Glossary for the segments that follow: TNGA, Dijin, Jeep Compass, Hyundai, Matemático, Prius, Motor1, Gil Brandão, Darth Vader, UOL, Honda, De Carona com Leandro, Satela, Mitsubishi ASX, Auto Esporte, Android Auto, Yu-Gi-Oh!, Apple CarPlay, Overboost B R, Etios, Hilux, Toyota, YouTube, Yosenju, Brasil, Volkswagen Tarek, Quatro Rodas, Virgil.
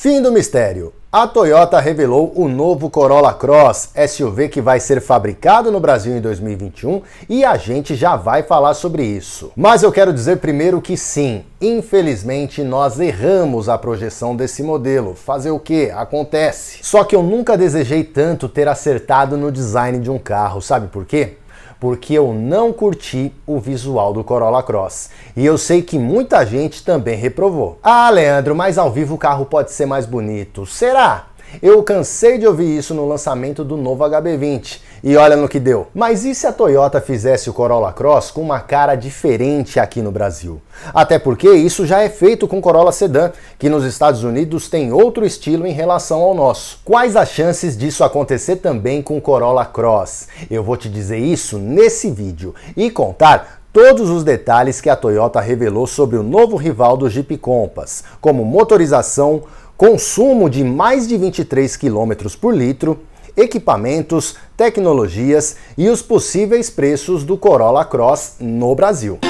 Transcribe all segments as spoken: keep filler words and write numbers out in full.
Fim do mistério. A Toyota revelou o novo Corolla Cross, S U V que vai ser fabricado no Brasil em dois mil e vinte e um, e a gente já vai falar sobre isso. Mas eu quero dizer primeiro que sim, infelizmente nós erramos a projeção desse modelo. Fazer o que? Acontece. Só que eu nunca desejei tanto ter acertado no design de um carro, sabe por quê? Porque eu não curti o visual do Corolla Cross. E eu sei que muita gente também reprovou. Ah, Leandro, mas ao vivo o carro pode ser mais bonito. Será? Eu cansei de ouvir isso no lançamento do novo H B vinte. E olha no que deu. Mas e se a Toyota fizesse o Corolla Cross com uma cara diferente aqui no Brasil? Até porque isso já é feito com Corolla Sedan, que nos Estados Unidos tem outro estilo em relação ao nosso. Quais as chances disso acontecer também com Corolla Cross? Eu vou te dizer isso nesse vídeo e contar todos os detalhes que a Toyota revelou sobre o novo rival do Jeep Compass, como motorização, consumo de mais de vinte e três quilômetros por litro, equipamentos, tecnologias e os possíveis preços do Corolla Cross no Brasil.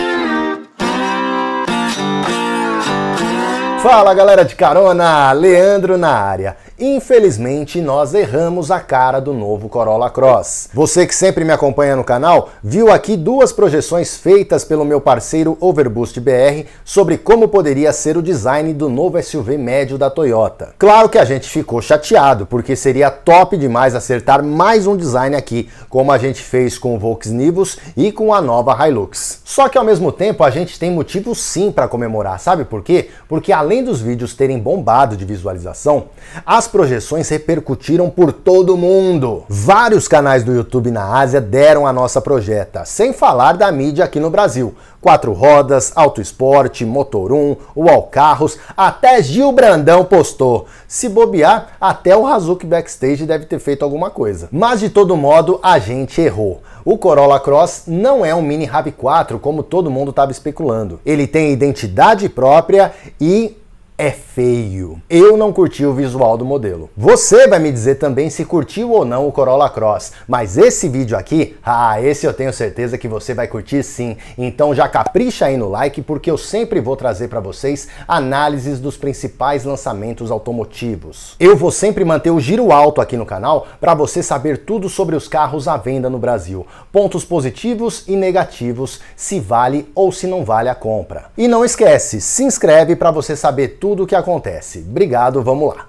Fala galera de carona, Leandro na área. Infelizmente nós erramos a cara do novo Corolla Cross. Você que sempre me acompanha no canal, viu aqui duas projeções feitas pelo meu parceiro Overboost B R sobre como poderia ser o design do novo S U V médio da Toyota. Claro que a gente ficou chateado, porque seria top demais acertar mais um design aqui, como a gente fez com o Volkswagen Nivus e com a nova Hilux. Só que ao mesmo tempo a gente tem motivo sim para comemorar, sabe por quê? Porque a Além dos vídeos terem bombado de visualização, as projeções repercutiram por todo mundo. Vários canais do YouTube na Ásia deram a nossa projeta, sem falar da mídia aqui no Brasil. Quatro Rodas, Auto Esporte, Motor um, U O L Carros, até Gil Brandão postou. Se bobear, até o Razuki Backstage deve ter feito alguma coisa. Mas de todo modo, a gente errou. O Corolla Cross não é um mini RAV quatro como todo mundo estava especulando. Ele tem identidade própria e é feio. Eu não curti o visual do modelo. Você vai me dizer também se curtiu ou não o Corolla Cross, mas esse vídeo aqui, ah, esse eu tenho certeza que você vai curtir sim. Então já capricha aí no like, porque eu sempre vou trazer para vocês análises dos principais lançamentos automotivos. Eu vou sempre manter o giro alto aqui no canal para você saber tudo sobre os carros à venda no Brasil, pontos positivos e negativos, se vale ou se não vale a compra. E não esquece, se inscreve para você saber tudo Tudo o que acontece. Obrigado, vamos lá.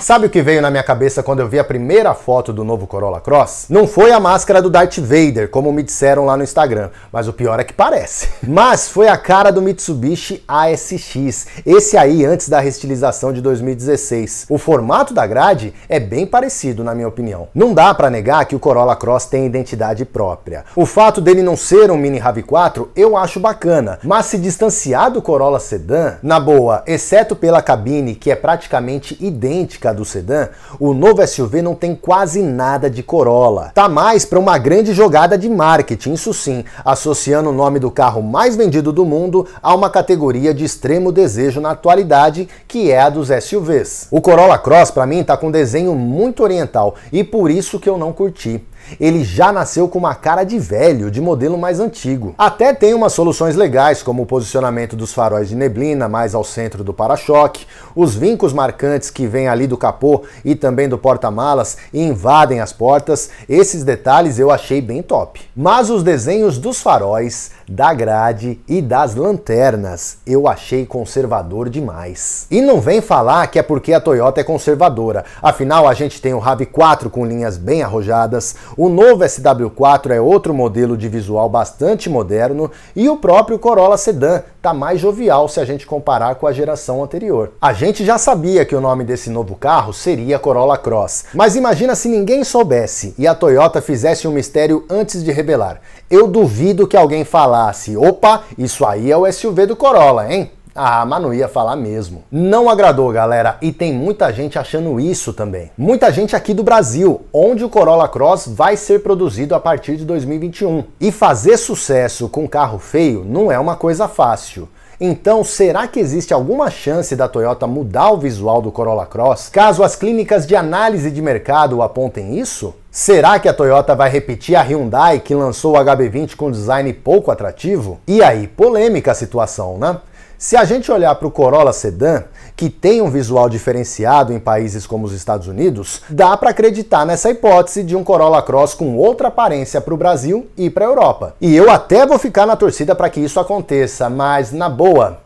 Sabe o que veio na minha cabeça quando eu vi a primeira foto do novo Corolla Cross? Não foi a máscara do Darth Vader, como me disseram lá no Instagram, mas o pior é que parece. Mas foi a cara do Mitsubishi A S X, esse aí antes da restilização de dois mil e dezesseis. O formato da grade é bem parecido, na minha opinião. Não dá pra negar que o Corolla Cross tem identidade própria. O fato dele não ser um mini RAV quatro eu acho bacana, mas se distanciar do Corolla Sedan, na boa, exceto pela cabine, que é praticamente idêntica do sedã, o novo S U V não tem quase nada de Corolla. Tá mais para uma grande jogada de marketing, isso sim, associando o nome do carro mais vendido do mundo a uma categoria de extremo desejo na atualidade, que é a dos S U Vs. O Corolla Cross, para mim, tá com um desenho muito oriental e por isso que eu não curti. Ele já nasceu com uma cara de velho, de modelo mais antigo. Até tem umas soluções legais, como o posicionamento dos faróis de neblina mais ao centro do para-choque, os vincos marcantes que vêm ali do capô e também do porta-malas e invadem as portas. Esses detalhes eu achei bem top. Mas os desenhos dos faróis, da grade e das lanternas eu achei conservador demais. E não vem falar que é porque a Toyota é conservadora. Afinal, a gente tem o RAV quatro com linhas bem arrojadas, o novo S W quatro é outro modelo de visual bastante moderno e o próprio Corolla Sedan tá mais jovial se a gente comparar com a geração anterior. A gente já sabia que o nome desse novo carro seria Corolla Cross, mas imagina se ninguém soubesse e a Toyota fizesse um mistério antes de revelar. Eu duvido que alguém falasse, opa, isso aí é o S U V do Corolla, hein? Ah, mas não ia falar mesmo. Não agradou, galera, e tem muita gente achando isso também. Muita gente aqui do Brasil, onde o Corolla Cross vai ser produzido a partir de dois mil e vinte e um. E fazer sucesso com carro feio não é uma coisa fácil. Então, será que existe alguma chance da Toyota mudar o visual do Corolla Cross, caso as clínicas de análise de mercado apontem isso? Será que a Toyota vai repetir a Hyundai, que lançou o H B vinte com design pouco atrativo? E aí, polêmica a situação, né? Se a gente olhar para o Corolla Sedan, que tem um visual diferenciado em países como os Estados Unidos, dá para acreditar nessa hipótese de um Corolla Cross com outra aparência para o Brasil e para a Europa. E eu até vou ficar na torcida para que isso aconteça, mas na boa,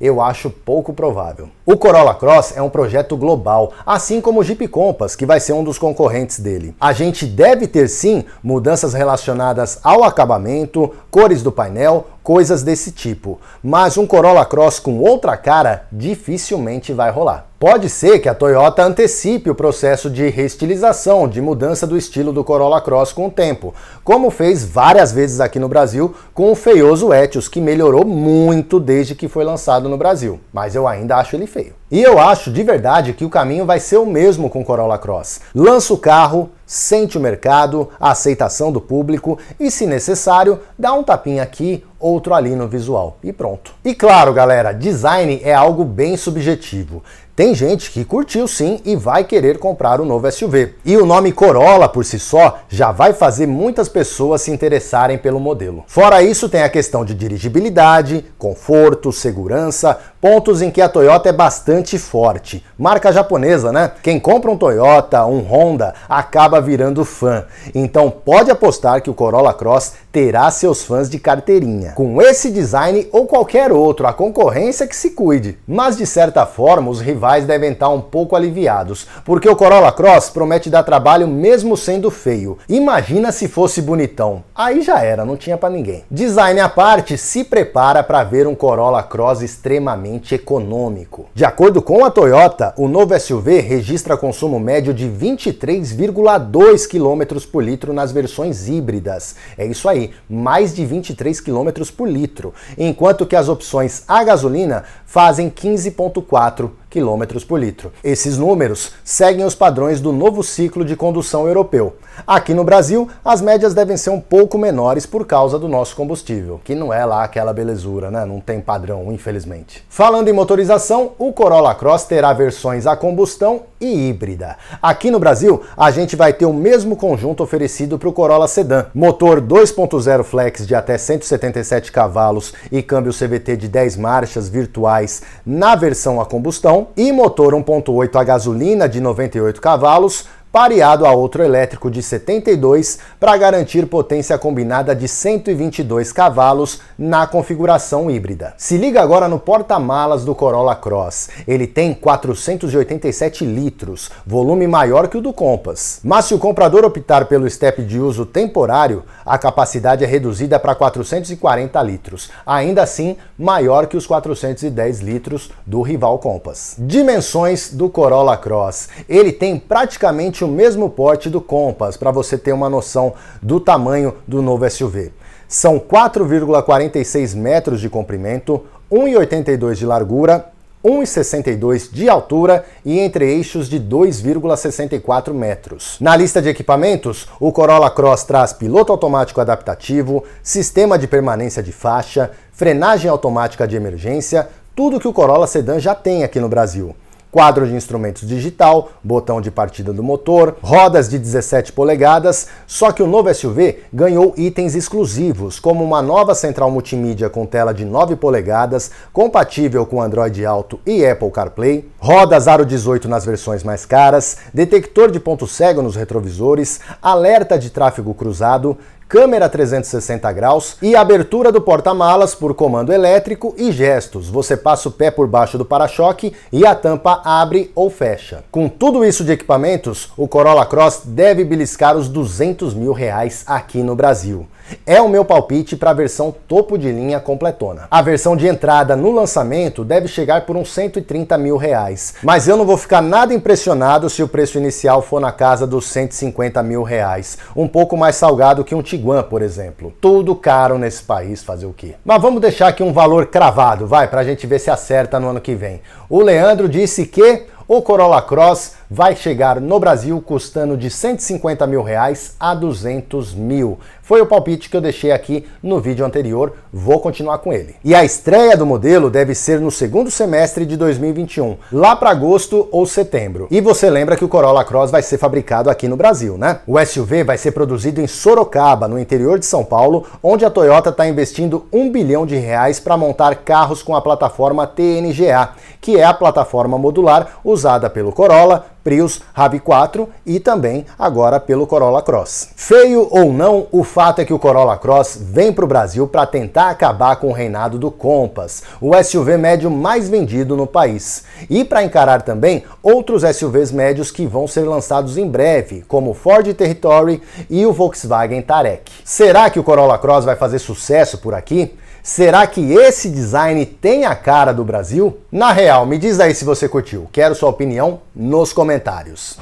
eu acho pouco provável. O Corolla Cross é um projeto global, assim como o Jeep Compass, que vai ser um dos concorrentes dele. A gente deve ter sim mudanças relacionadas ao acabamento, cores do painel, coisas desse tipo, mas um Corolla Cross com outra cara dificilmente vai rolar. Pode ser que a Toyota antecipe o processo de reestilização, de mudança do estilo do Corolla Cross com o tempo, como fez várias vezes aqui no Brasil com o feioso Etios, que melhorou muito desde que foi lançado no Brasil, mas eu ainda acho ele feio. E eu acho de verdade que o caminho vai ser o mesmo com o Corolla Cross. Lança o carro, sente o mercado, a aceitação do público e, se necessário, dá um tapinha aqui, outro ali no visual e pronto. E claro, galera, design é algo bem subjetivo. Tem gente que curtiu sim e vai querer comprar o novo S U V. E o nome Corolla por si só já vai fazer muitas pessoas se interessarem pelo modelo. Fora isso, tem a questão de dirigibilidade, conforto, segurança, pontos em que a Toyota é bastante forte. Marca japonesa, né? Quem compra um Toyota, um Honda, acaba virando fã. Então pode apostar que o Corolla Cross terá seus fãs de carteirinha. Com esse design ou qualquer outro, a concorrência que se cuide. Mas de certa forma, os rivais devem estar um pouco aliviados, porque o Corolla Cross promete dar trabalho mesmo sendo feio. Imagina se fosse bonitão, aí já era, não tinha pra ninguém. Design à parte, se prepara para ver um Corolla Cross extremamente econômico. De acordo com a Toyota, o novo S U V registra consumo médio de vinte e três vírgula dois quilômetros por litro nas versões híbridas. É isso aí, mais de vinte e três quilômetros por litro, enquanto que as opções a gasolina fazem quinze vírgula quatro quilômetros por litro. Esses números seguem os padrões do novo ciclo de condução europeu. Aqui no Brasil, as médias devem ser um pouco menores por causa do nosso combustível, que não é lá aquela belezura, né? Não tem padrão, infelizmente. Falando em motorização, o Corolla Cross terá versões a combustão e híbrida. Aqui no Brasil, a gente vai ter o mesmo conjunto oferecido para o Corolla Sedan. Motor dois ponto zero flex de até cento e setenta e sete cavalos e câmbio C V T de dez marchas virtuais na versão a combustão, e motor um ponto oito a gasolina de noventa e oito cavalos, pareado a outro elétrico de setenta e dois, para garantir potência combinada de cento e vinte e dois cavalos na configuração híbrida. Se liga agora no porta-malas do Corolla Cross. Ele tem quatrocentos e oitenta e sete litros, volume maior que o do Compass. Mas se o comprador optar pelo step de uso temporário, a capacidade é reduzida para quatrocentos e quarenta litros, ainda assim maior que os quatrocentos e dez litros do rival Compass. Dimensões do Corolla Cross. Ele tem praticamente o mesmo porte do Compass, para você ter uma noção do tamanho do novo S U V. São quatro vírgula quarenta e seis metros de comprimento, um vírgula oitenta e dois de largura, um vírgula sessenta e dois de altura e entre eixos de dois vírgula sessenta e quatro metros. Na lista de equipamentos, o Corolla Cross traz piloto automático adaptativo, sistema de permanência de faixa, frenagem automática de emergência, tudo que o Corolla Sedan já tem aqui no Brasil. Quadro de instrumentos digital, botão de partida do motor, rodas de dezessete polegadas, só que o novo S U V ganhou itens exclusivos, como uma nova central multimídia com tela de nove polegadas, compatível com Android Auto e Apple CarPlay, rodas aro dezoito nas versões mais caras, detector de ponto cego nos retrovisores, alerta de tráfego cruzado, câmera trezentos e sessenta graus e abertura do porta-malas por comando elétrico e gestos. Você passa o pé por baixo do para-choque e a tampa abre ou fecha. Com tudo isso de equipamentos, o Corolla Cross deve beliscar os duzentos mil reais aqui no Brasil. É o meu palpite para a versão topo de linha completona. A versão de entrada no lançamento deve chegar por uns cento e trinta mil reais, mas eu não vou ficar nada impressionado se o preço inicial for na casa dos cento e cinquenta mil reais, um pouco mais salgado que um Tiguan, por exemplo. Tudo caro nesse país, fazer o quê? Mas vamos deixar aqui um valor cravado, vai, pra gente ver se acerta no ano que vem. O Leandro disse que o Corolla Cross vai chegar no Brasil custando de cento e cinquenta mil reais a duzentos mil. Foi o palpite que eu deixei aqui no vídeo anterior, vou continuar com ele. E a estreia do modelo deve ser no segundo semestre de dois mil e vinte e um, lá para agosto ou setembro. E você lembra que o Corolla Cross vai ser fabricado aqui no Brasil, né? O S U V vai ser produzido em Sorocaba, no interior de São Paulo, onde a Toyota está investindo um bilhão de reais para montar carros com a plataforma T N G A, que é a plataforma modular usada pelo Corolla, Prius, RAV quatro e também agora pelo Corolla Cross. Feio ou não, o fato é que o Corolla Cross vem para o Brasil para tentar acabar com o reinado do Compass, o S U V médio mais vendido no país. E para encarar também outros S U Vs médios que vão ser lançados em breve, como o Ford Territory e o Volkswagen Tarek. Será que o Corolla Cross vai fazer sucesso por aqui? Será que esse design tem a cara do Brasil? Na real, me diz aí se você curtiu. Quero sua opinião nos comentários.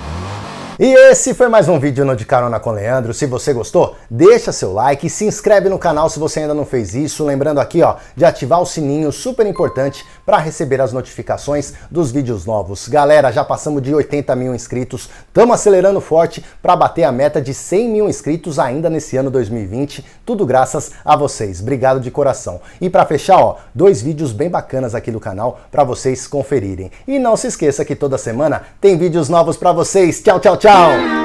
E esse foi mais um vídeo no De Carona com Leandro. Se você gostou, deixa seu like e se inscreve no canal se você ainda não fez isso. Lembrando aqui, ó, de ativar o sininho, super importante, para receber as notificações dos vídeos novos. Galera, já passamos de oitenta mil inscritos, estamos acelerando forte para bater a meta de cem mil inscritos ainda nesse ano dois mil e vinte. Tudo graças a vocês. Obrigado de coração. E para fechar, ó, dois vídeos bem bacanas aqui do canal para vocês conferirem. E não se esqueça que toda semana tem vídeos novos para vocês. Tchau, tchau, tchau! Tchau!